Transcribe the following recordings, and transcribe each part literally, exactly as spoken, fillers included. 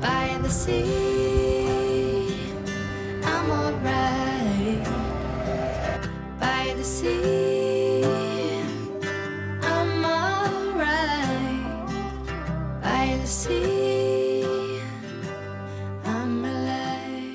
By the sea, I'm alive.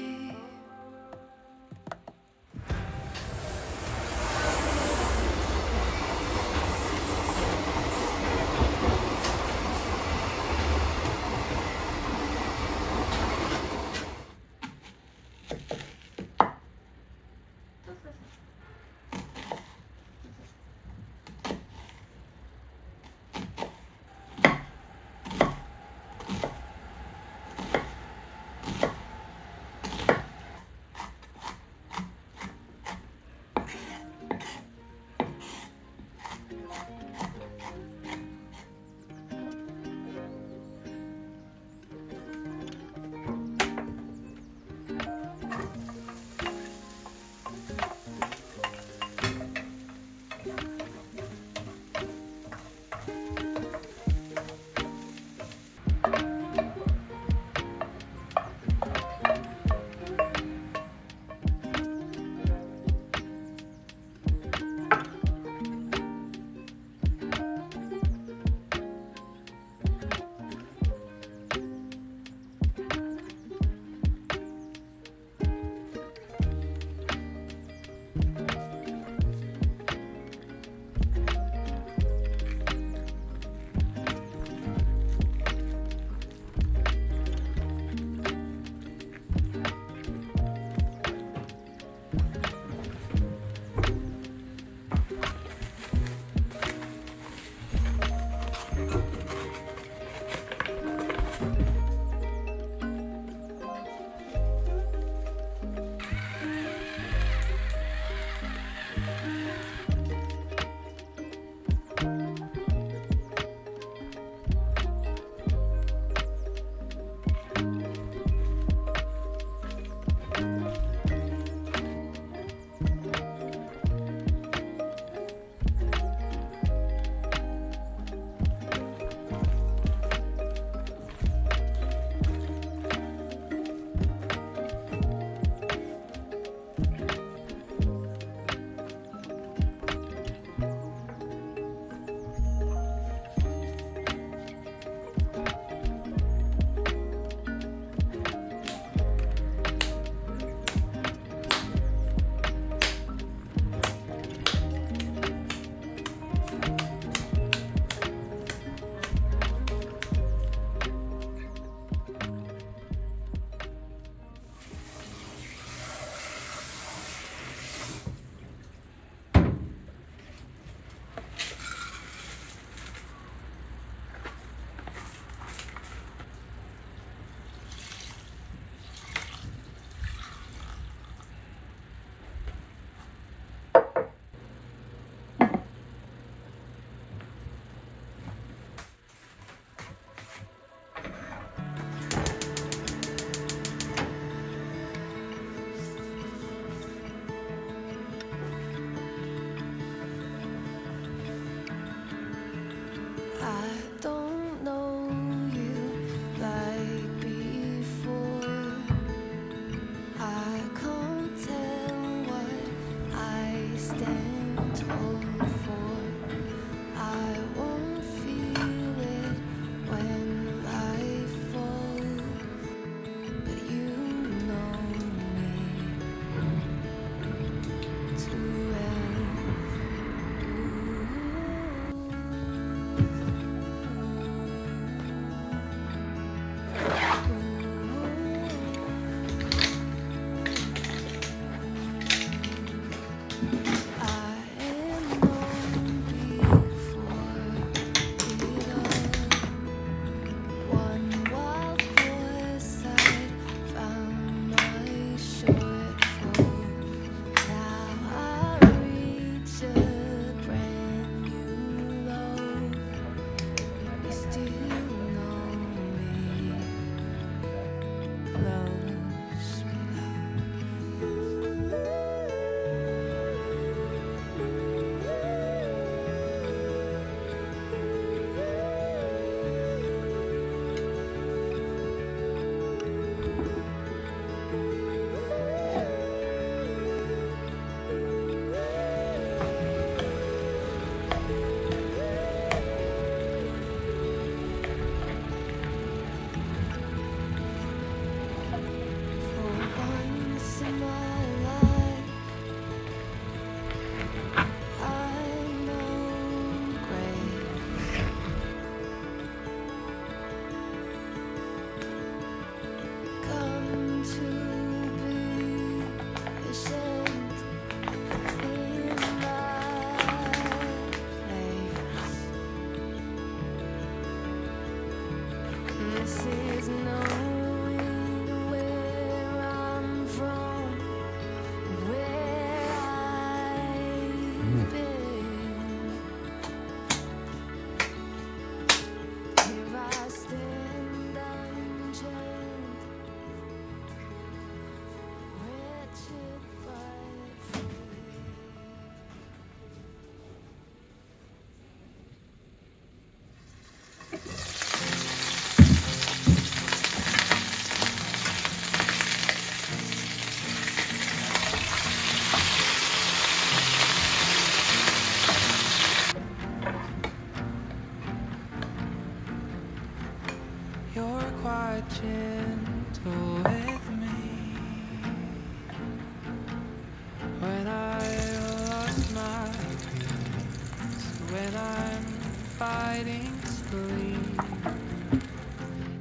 fighting sleep.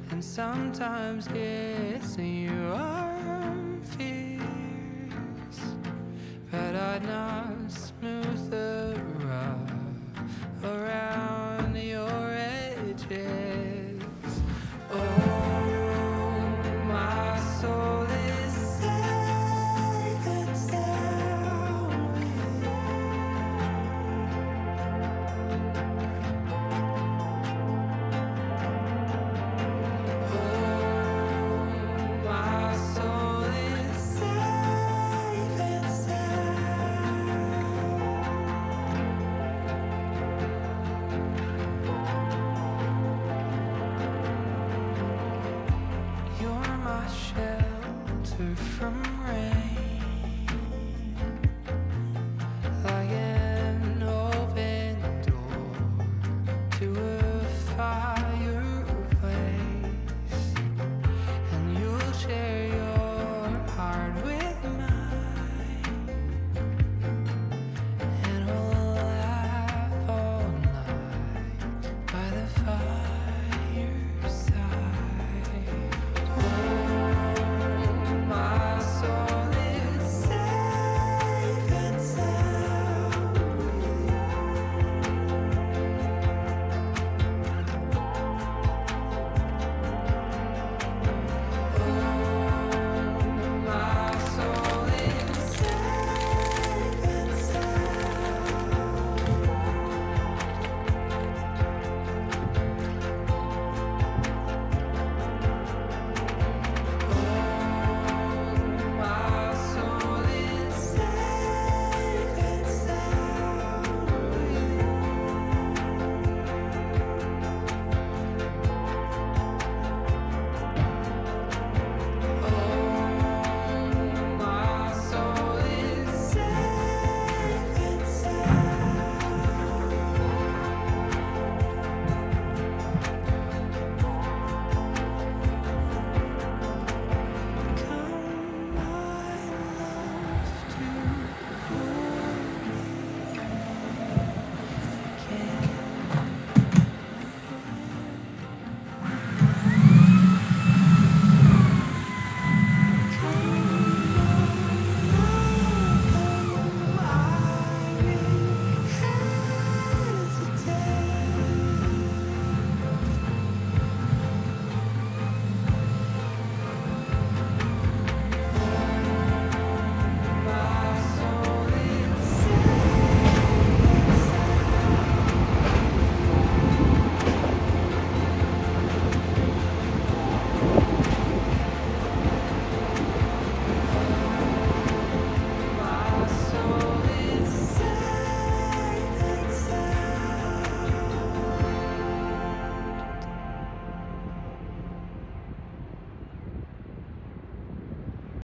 And sometimes it's your fears, but I'd not smooth the rough around your edges. Oh, my soul is safe and sound here. Oh, my soul is safe and sound. You're my shelter from rain.